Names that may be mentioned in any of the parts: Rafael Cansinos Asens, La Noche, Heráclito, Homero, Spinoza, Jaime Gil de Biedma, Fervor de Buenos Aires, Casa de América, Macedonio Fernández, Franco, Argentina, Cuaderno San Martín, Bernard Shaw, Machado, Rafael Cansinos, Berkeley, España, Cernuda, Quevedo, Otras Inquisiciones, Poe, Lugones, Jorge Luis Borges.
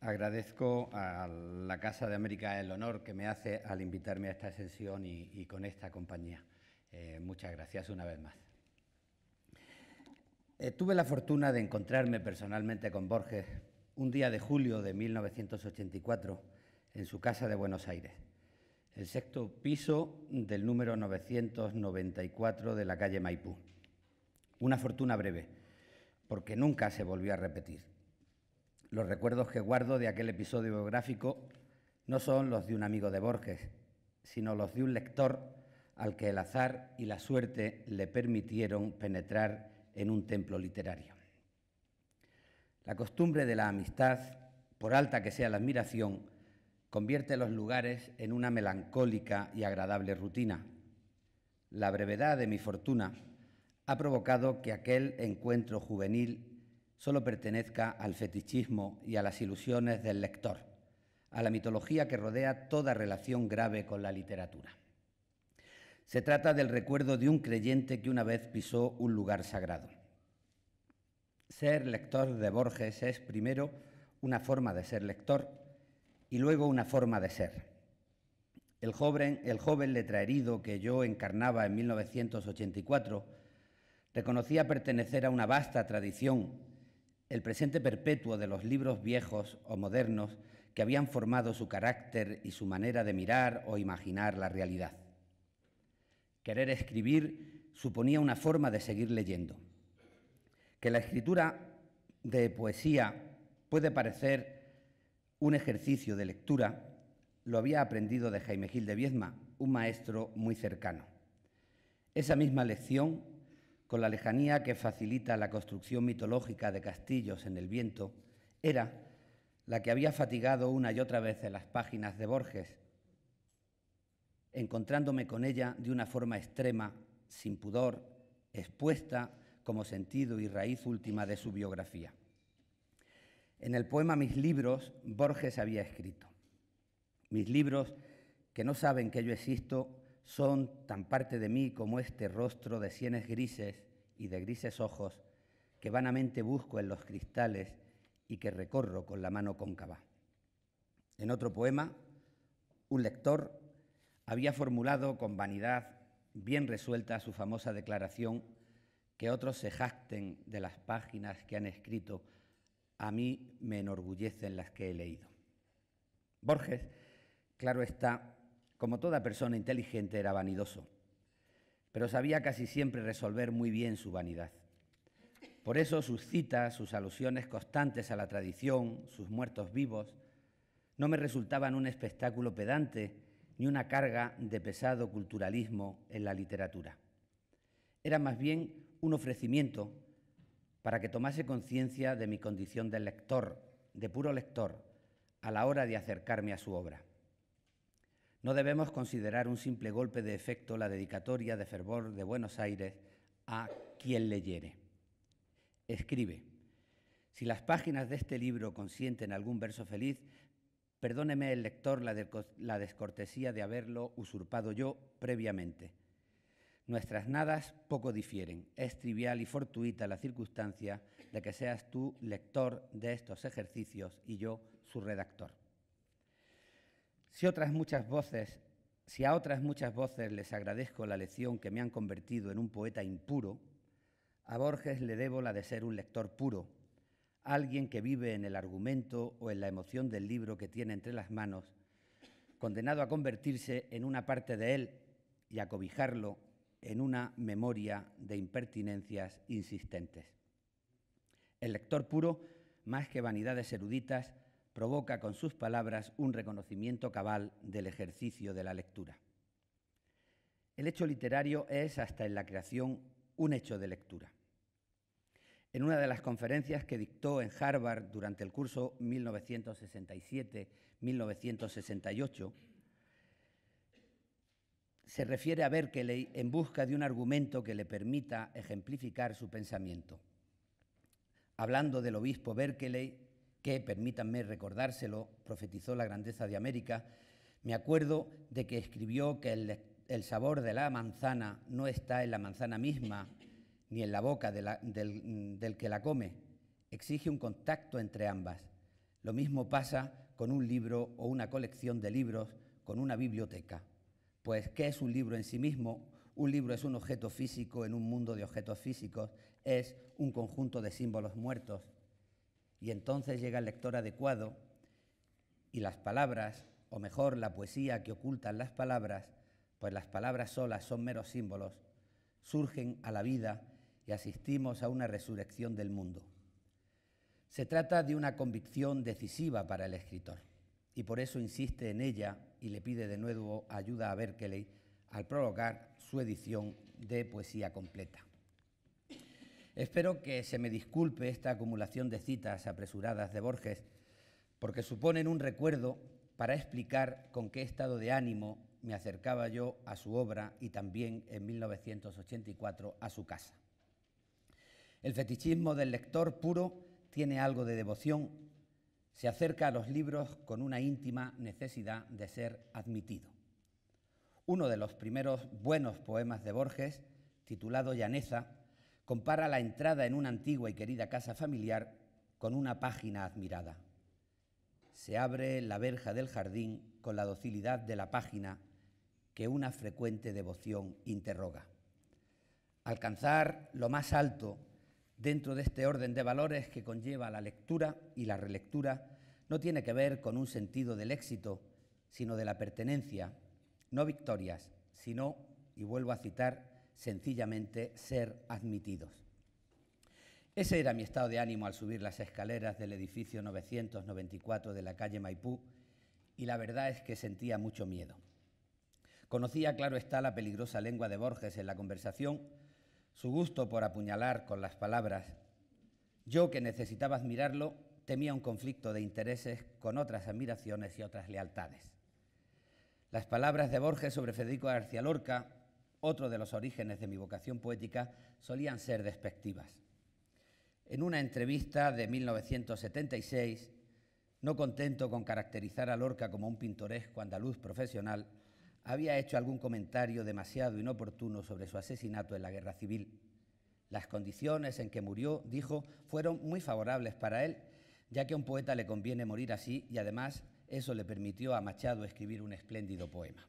Agradezco a la Casa de América el honor que me hace al invitarme a esta sesión y con esta compañía. Muchas gracias una vez más. Tuve la fortuna de encontrarme personalmente con Borges un día de julio de 1984 en su casa de Buenos Aires, el sexto piso del número 994 de la calle Maipú. Una fortuna breve, porque nunca se volvió a repetir. Los recuerdos que guardo de aquel episodio biográfico no son los de un amigo de Borges, sino los de un lector al que el azar y la suerte le permitieron penetrar en un templo literario. La costumbre de la amistad, por alta que sea la admiración, convierte los lugares en una melancólica y agradable rutina. La brevedad de mi fortuna ha provocado que aquel encuentro juvenil solo pertenezca al fetichismo y a las ilusiones del lector, a la mitología que rodea toda relación grave con la literatura. Se trata del recuerdo de un creyente que una vez pisó un lugar sagrado. Ser lector de Borges es primero una forma de ser lector y luego una forma de ser. El joven letraherido que yo encarnaba en 1984 reconocía pertenecer a una vasta tradición, el presente perpetuo de los libros viejos o modernos que habían formado su carácter y su manera de mirar o imaginar la realidad. Querer escribir suponía una forma de seguir leyendo. Que la escritura de poesía puede parecer un ejercicio de lectura, lo había aprendido de Jaime Gil de Biedma, un maestro muy cercano. Esa misma lección, con la lejanía que facilita la construcción mitológica de castillos en el viento, era la que había fatigado una y otra vez en las páginas de Borges, encontrándome con ella de una forma extrema, sin pudor, expuesta como sentido y raíz última de su biografía. En el poema Mis libros, Borges había escrito: mis libros, que no saben que yo existo, son tan parte de mí como este rostro de sienes grises y de grises ojos que vanamente busco en los cristales y que recorro con la mano cóncava. En otro poema, un lector había formulado con vanidad bien resuelta su famosa declaración: que otros se jacten de las páginas que han escrito, a mí me enorgullecen las que he leído. Borges, claro está, como toda persona inteligente, era vanidoso, pero sabía casi siempre resolver muy bien su vanidad. Por eso sus citas, sus alusiones constantes a la tradición, sus muertos vivos, no me resultaban un espectáculo pedante ni una carga de pesado culturalismo en la literatura. Era más bien un ofrecimiento para que tomase conciencia de mi condición de lector, de puro lector, a la hora de acercarme a su obra. No debemos considerar un simple golpe de efecto la dedicatoria de Fervor de Buenos Aires a quien leyere. Escribe: si las páginas de este libro consienten algún verso feliz, perdóneme el lector la descortesía de haberlo usurpado yo previamente. Nuestras nadas poco difieren. Es trivial y fortuita la circunstancia de que seas tú lector de estos ejercicios y yo su redactor. Si a otras muchas voces les agradezco la lección que me han convertido en un poeta impuro, a Borges le debo la de ser un lector puro, alguien que vive en el argumento o en la emoción del libro que tiene entre las manos, condenado a convertirse en una parte de él y a cobijarlo en una memoria de impertinencias insistentes. El lector puro, más que vanidades eruditas, provoca con sus palabras un reconocimiento cabal del ejercicio de la lectura. El hecho literario es, hasta en la creación, un hecho de lectura. En una de las conferencias que dictó en Harvard durante el curso 1967-1968, se refiere a Berkeley en busca de un argumento que le permita ejemplificar su pensamiento. Hablando del obispo Berkeley, que, permítanme recordárselo, profetizó la grandeza de América, me acuerdo de que escribió que el sabor de la manzana no está en la manzana misma, ni en la boca del que la come, exige un contacto entre ambas. Lo mismo pasa con un libro o una colección de libros, con una biblioteca. Pues, ¿qué es un libro en sí mismo? Un libro es un objeto físico en un mundo de objetos físicos, es un conjunto de símbolos muertos. Y entonces llega el lector adecuado y las palabras, o mejor, la poesía que ocultan las palabras, pues las palabras solas son meros símbolos, surgen a la vida y asistimos a una resurrección del mundo. Se trata de una convicción decisiva para el escritor y por eso insiste en ella y le pide de nuevo ayuda a Berkeley al prologar su edición de poesía completa. Espero que se me disculpe esta acumulación de citas apresuradas de Borges porque suponen un recuerdo para explicar con qué estado de ánimo me acercaba yo a su obra y también en 1984 a su casa. El fetichismo del lector puro tiene algo de devoción, se acerca a los libros con una íntima necesidad de ser admitido. Uno de los primeros buenos poemas de Borges, titulado Llaneza, compara la entrada en una antigua y querida casa familiar con una página admirada. Se abre la verja del jardín con la docilidad de la página que una frecuente devoción interroga. Alcanzar lo más alto dentro de este orden de valores que conlleva la lectura y la relectura no tiene que ver con un sentido del éxito, sino de la pertenencia, no victorias, sino, y vuelvo a citar, sencillamente ser admitidos. Ese era mi estado de ánimo al subir las escaleras del edificio 994 de la calle Maipú y la verdad es que sentía mucho miedo. Conocía, claro está, la peligrosa lengua de Borges en la conversación, su gusto por apuñalar con las palabras. Yo, que necesitaba admirarlo, temía un conflicto de intereses con otras admiraciones y otras lealtades. Las palabras de Borges sobre Federico García Lorca, otro de los orígenes de mi vocación poética, solían ser despectivas. En una entrevista de 1976, no contento con caracterizar a Lorca como un pintoresco andaluz profesional, había hecho algún comentario demasiado inoportuno sobre su asesinato en la Guerra Civil. Las condiciones en que murió, dijo, fueron muy favorables para él, ya que a un poeta le conviene morir así y además eso le permitió a Machado escribir un espléndido poema.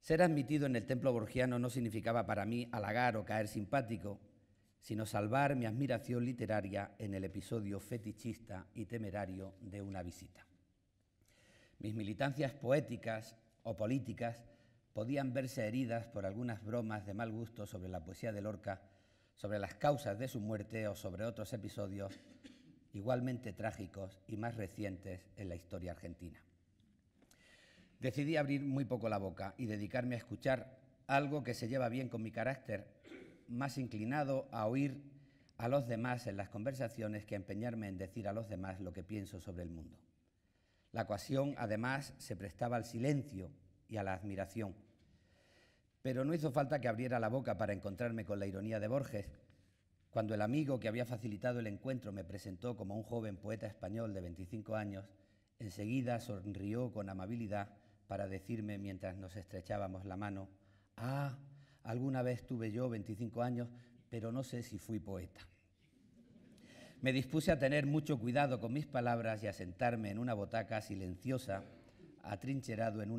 Ser admitido en el templo borgiano no significaba para mí halagar o caer simpático, sino salvar mi admiración literaria en el episodio fetichista y temerario de una visita. Mis militancias poéticas o políticas podían verse heridas por algunas bromas de mal gusto sobre la poesía de Lorca, sobre las causas de su muerte o sobre otros episodios igualmente trágicos y más recientes en la historia argentina. Decidí abrir muy poco la boca y dedicarme a escuchar, algo que se lleva bien con mi carácter, más inclinado a oír a los demás en las conversaciones que a empeñarme en decir a los demás lo que pienso sobre el mundo. La ocasión, además, se prestaba al silencio y a la admiración. Pero no hizo falta que abriera la boca para encontrarme con la ironía de Borges. Cuando el amigo que había facilitado el encuentro me presentó como un joven poeta español de 25 años, enseguida sonrió con amabilidad para decirme mientras nos estrechábamos la mano: «Ah, alguna vez tuve yo 25 años, pero no sé si fui poeta». Me dispuse a tener mucho cuidado con mis palabras y a sentarme en una botaca silenciosa, atrincherado en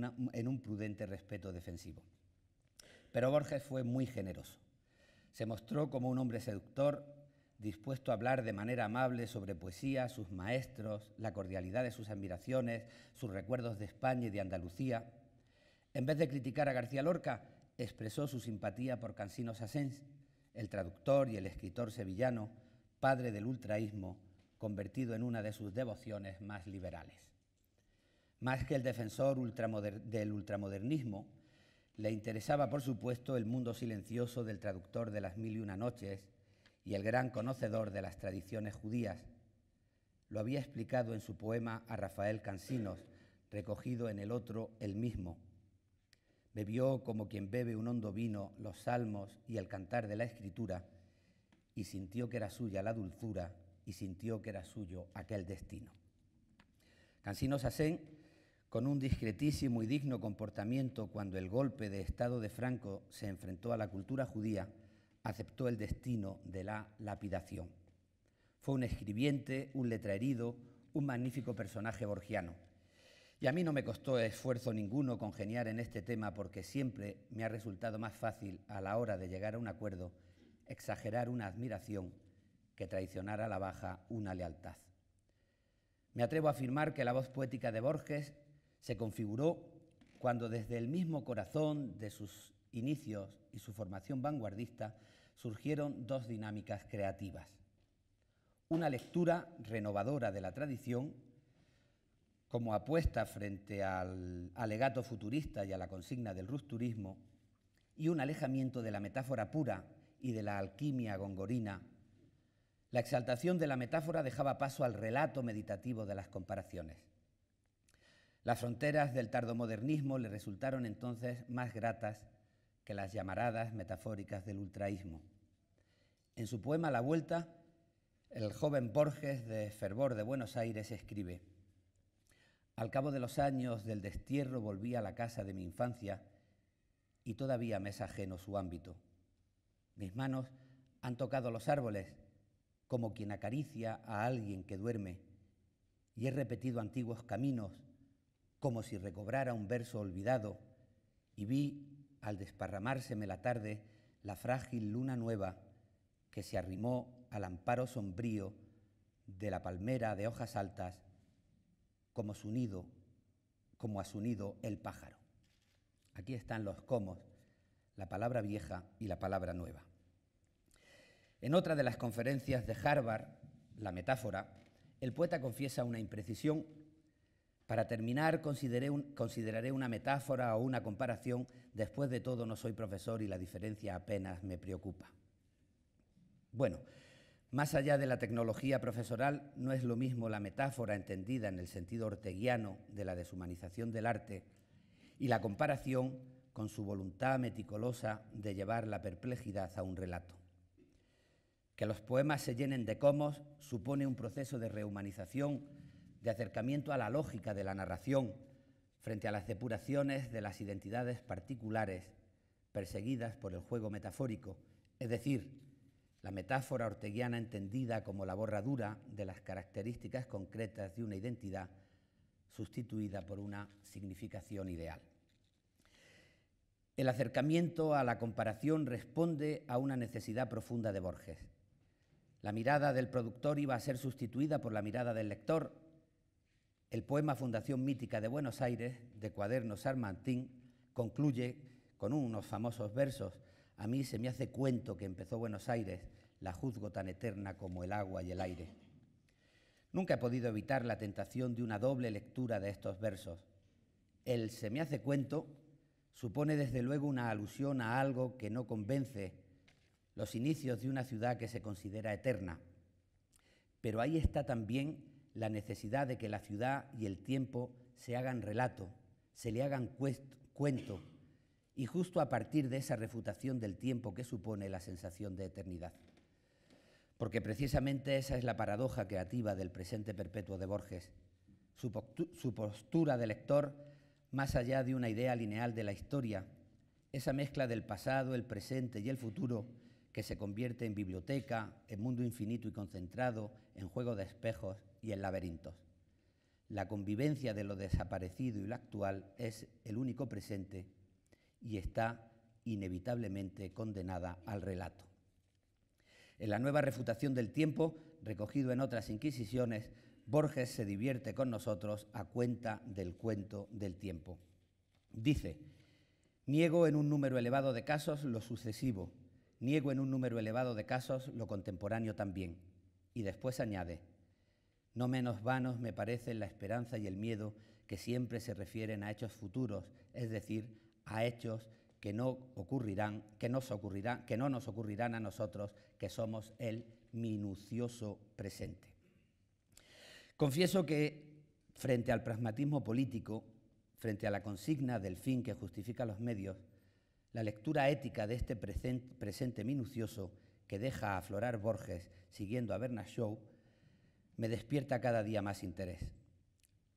un prudente respeto defensivo. Pero Borges fue muy generoso. Se mostró como un hombre seductor, dispuesto a hablar de manera amable sobre poesía, sus maestros, la cordialidad de sus admiraciones, sus recuerdos de España y de Andalucía. En vez de criticar a García Lorca, expresó su simpatía por Cansinos Asens, el traductor y el escritor sevillano, padre del ultraísmo, convertido en una de sus devociones más liberales. Más que el defensor del ultramodernismo, le interesaba, por supuesto, el mundo silencioso del traductor de Las Mil y Una Noches y el gran conocedor de las tradiciones judías. Lo había explicado en su poema a Rafael Cansinos, recogido en el otro El mismo. Bebió como quien bebe un hondo vino los salmos y el cantar de la escritura, y sintió que era suya la dulzura, y sintió que era suyo aquel destino. Cansinos Asens, con un discretísimo y digno comportamiento cuando el golpe de Estado de Franco se enfrentó a la cultura judía, aceptó el destino de la lapidación. Fue un escribiente, un letraherido, un magnífico personaje borgiano. Y a mí no me costó esfuerzo ninguno congeniar en este tema porque siempre me ha resultado más fácil a la hora de llegar a un acuerdo exagerar una admiración que traicionar a la baja una lealtad. Me atrevo a afirmar que la voz poética de Borges se configuró cuando desde el mismo corazón de sus inicios y su formación vanguardista surgieron dos dinámicas creativas. Una lectura renovadora de la tradición, como apuesta frente al alegato futurista y a la consigna del rupturismo, y un alejamiento de la metáfora pura y de la alquimia gongorina. La exaltación de la metáfora dejaba paso al relato meditativo de las comparaciones. Las fronteras del tardomodernismo le resultaron entonces más gratas que las llamaradas metafóricas del ultraísmo. En su poema La Vuelta, el joven Borges de Fervor de Buenos Aires escribe: al cabo de los años del destierro volví a la casa de mi infancia y todavía me es ajeno su ámbito. Mis manos han tocado los árboles como quien acaricia a alguien que duerme y he repetido antiguos caminos como si recobrara un verso olvidado y vi al desparramárseme la tarde, la frágil luna nueva que se arrimó al amparo sombrío de la palmera de hojas altas, como a su nido el pájaro. Aquí están los comos, la palabra vieja y la palabra nueva. En otra de las conferencias de Harvard, La metáfora, el poeta confiesa una imprecisión. Para terminar, consideraré una metáfora o una comparación. Después de todo, no soy profesor y la diferencia apenas me preocupa. Bueno, más allá de la tecnología profesoral, no es lo mismo la metáfora entendida en el sentido orteguiano de la deshumanización del arte y la comparación con su voluntad meticulosa de llevar la perplejidad a un relato. Que los poemas se llenen de comos supone un proceso de rehumanización, de acercamiento a la lógica de la narración frente a las depuraciones de las identidades particulares perseguidas por el juego metafórico, es decir, la metáfora orteguiana entendida como la borradura de las características concretas de una identidad sustituida por una significación ideal. El acercamiento a la comparación responde a una necesidad profunda de Borges. La mirada del productor iba a ser sustituida por la mirada del lector. El poema Fundación Mítica de Buenos Aires, de Cuaderno San Martín, concluye con unos famosos versos. A mí se me hace cuento que empezó Buenos Aires, la juzgo tan eterna como el agua y el aire. Nunca he podido evitar la tentación de una doble lectura de estos versos. El se me hace cuento supone desde luego una alusión a algo que no convence, los inicios de una ciudad que se considera eterna. Pero ahí está también la necesidad de que la ciudad y el tiempo se hagan relato, se le hagan cuento, y justo a partir de esa refutación del tiempo que supone la sensación de eternidad. Porque precisamente esa es la paradoja creativa del presente perpetuo de Borges, su postura de lector más allá de una idea lineal de la historia, esa mezcla del pasado, el presente y el futuro, que se convierte en biblioteca, en mundo infinito y concentrado, en juego de espejos y en laberintos. La convivencia de lo desaparecido y lo actual es el único presente y está inevitablemente condenada al relato. En la nueva refutación del tiempo, recogido en Otras Inquisiciones, Borges se divierte con nosotros a cuenta del cuento del tiempo. Dice: niego en un número elevado de casos lo sucesivo, niego en un número elevado de casos lo contemporáneo también. Y después añade: no menos vanos me parecen la esperanza y el miedo que siempre se refieren a hechos futuros, es decir, a hechos que no nos ocurrirán a nosotros, que somos el minucioso presente. Confieso que, frente al pragmatismo político, frente a la consigna del fin que justifica los medios, la lectura ética de este presente minucioso que deja aflorar Borges siguiendo a Bernard Shaw me despierta cada día más interés.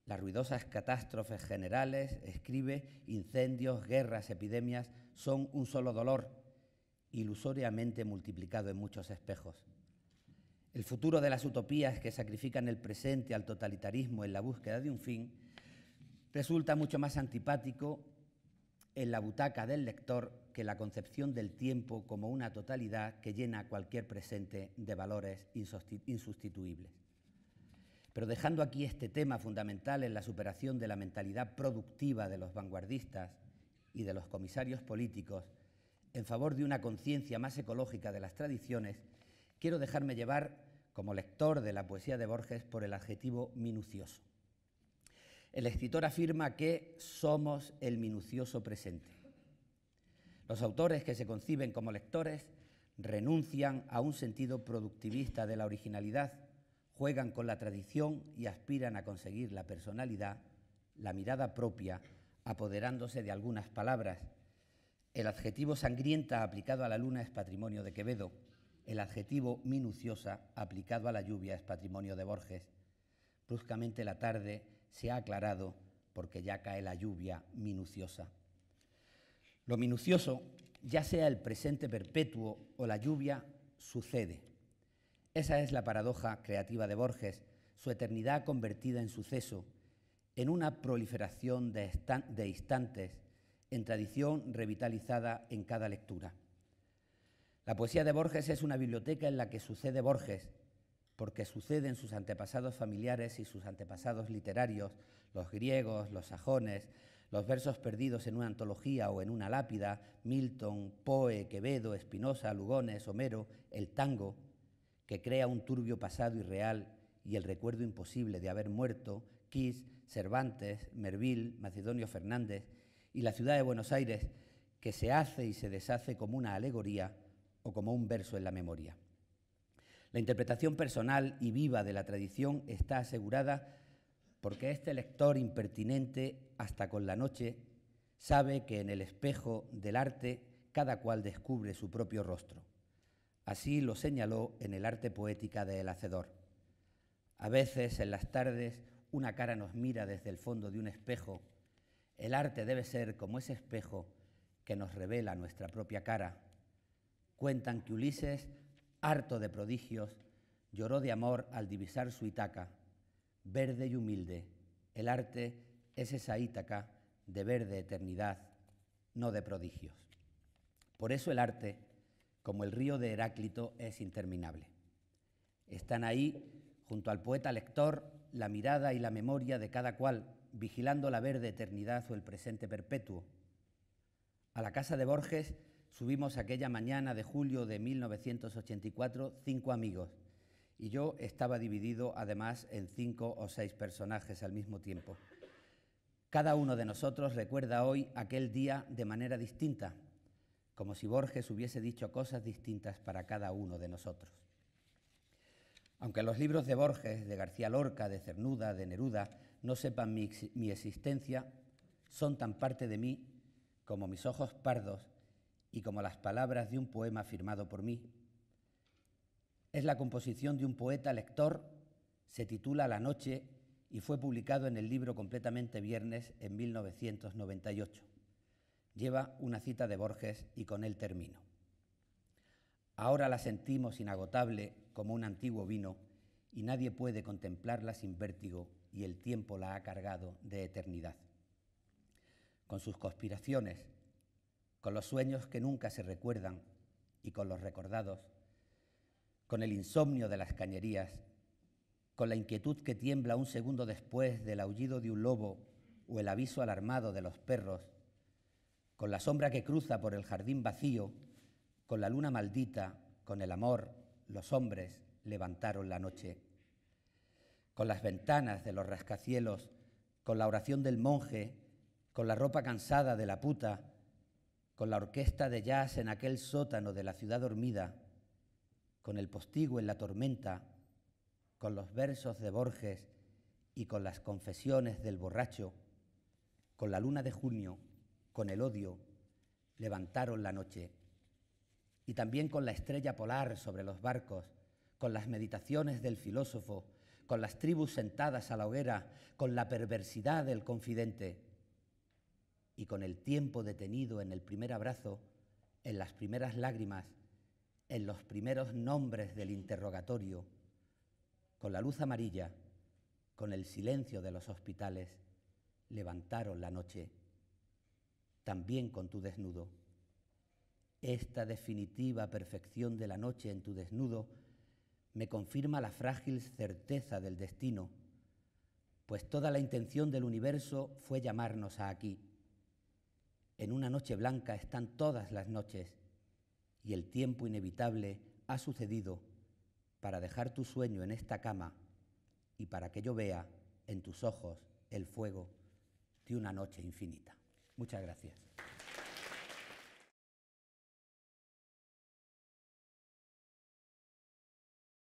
Las ruidosas catástrofes generales, escribe, incendios, guerras, epidemias, son un solo dolor, ilusoriamente multiplicado en muchos espejos. el futuro de las utopías que sacrifican el presente al totalitarismo en la búsqueda de un fin, resulta mucho más antipático en la butaca del lector que la concepción del tiempo como una totalidad que llena cualquier presente de valores insustituibles. Pero dejando aquí este tema fundamental en la superación de la mentalidad productiva de los vanguardistas y de los comisarios políticos, en favor de una conciencia más ecológica de las tradiciones, quiero dejarme llevar, como lector de la poesía de Borges, por el adjetivo minucioso. El escritor afirma que somos el minucioso presente. Los autores que se conciben como lectores renuncian a un sentido productivista de la originalidad, juegan con la tradición y aspiran a conseguir la personalidad, la mirada propia, apoderándose de algunas palabras. El adjetivo sangrienta aplicado a la luna es patrimonio de Quevedo. El adjetivo minuciosa aplicado a la lluvia es patrimonio de Borges. Bruscamente la tarde se ha aclarado porque ya cae la lluvia minuciosa. Lo minucioso, ya sea el presente perpetuo o la lluvia, sucede. Esa es la paradoja creativa de Borges, su eternidad convertida en suceso, en una proliferación de instantes, en tradición revitalizada en cada lectura. La poesía de Borges es una biblioteca en la que sucede Borges, porque suceden sus antepasados familiares y sus antepasados literarios, los griegos, los sajones, los versos perdidos en una antología o en una lápida, Milton, Poe, Quevedo, Spinoza, Lugones, Homero, el tango, que crea un turbio pasado irreal y el recuerdo imposible de haber muerto, Keats, Cervantes, Merville, Macedonio Fernández y la ciudad de Buenos Aires, que se hace y se deshace como una alegoría o como un verso en la memoria. La interpretación personal y viva de la tradición está asegurada porque este lector impertinente, hasta con la noche, sabe que en el espejo del arte cada cual descubre su propio rostro. Así lo señaló en el arte poética de El Hacedor. A veces, en las tardes, una cara nos mira desde el fondo de un espejo. El arte debe ser como ese espejo que nos revela nuestra propia cara. Cuentan que Ulises, harto de prodigios, lloró de amor al divisar su Ítaca, verde y humilde. El arte es esa Ítaca de verde eternidad, no de prodigios. Por eso el arte, como el río de Heráclito, es interminable. Están ahí, junto al poeta lector, la mirada y la memoria de cada cual, vigilando la verde eternidad o el presente perpetuo. A la casa de Borges subimos aquella mañana de julio de 1984 cinco amigos, y yo estaba dividido además en 5 o 6 personajes al mismo tiempo. Cada uno de nosotros recuerda hoy aquel día de manera distinta, como si Borges hubiese dicho cosas distintas para cada uno de nosotros. Aunque los libros de Borges, de García Lorca, de Cernuda, de Neruda, no sepan mi existencia, son tan parte de mí como mis ojos pardos y como las palabras de un poema firmado por mí. Es la composición de un poeta lector, se titula La Noche y fue publicado en el libro Completamente Viernes en 1998. Lleva una cita de Borges y con él termino. Ahora la sentimos inagotable como un antiguo vino y nadie puede contemplarla sin vértigo y el tiempo la ha cargado de eternidad. Con sus conspiraciones, con los sueños que nunca se recuerdan y con los recordados, con el insomnio de las cañerías, con la inquietud que tiembla un segundo después del aullido de un lobo o el aviso alarmado de los perros, con la sombra que cruza por el jardín vacío, con la luna maldita, con el amor, los hombres levantaron la noche, con las ventanas de los rascacielos, con la oración del monje, con la ropa cansada de la puta, con la orquesta de jazz en aquel sótano de la ciudad dormida, con el postigo en la tormenta, con los versos de Borges y con las confesiones del borracho, con la luna de junio, con el odio, levantaron la noche. Y también con la estrella polar sobre los barcos, con las meditaciones del filósofo, con las tribus sentadas a la hoguera, con la perversidad del confidente, y con el tiempo detenido en el primer abrazo, en las primeras lágrimas, en los primeros nombres del interrogatorio, con la luz amarilla, con el silencio de los hospitales, levantaron la noche, también con tu desnudo. Esta definitiva perfección de la noche en tu desnudo me confirma la frágil certeza del destino, pues toda la intención del universo fue llamarnos a aquí. En una noche blanca están todas las noches, y el tiempo inevitable ha sucedido para dejar tu sueño en esta cama y para que yo vea en tus ojos el fuego de una noche infinita. Muchas gracias.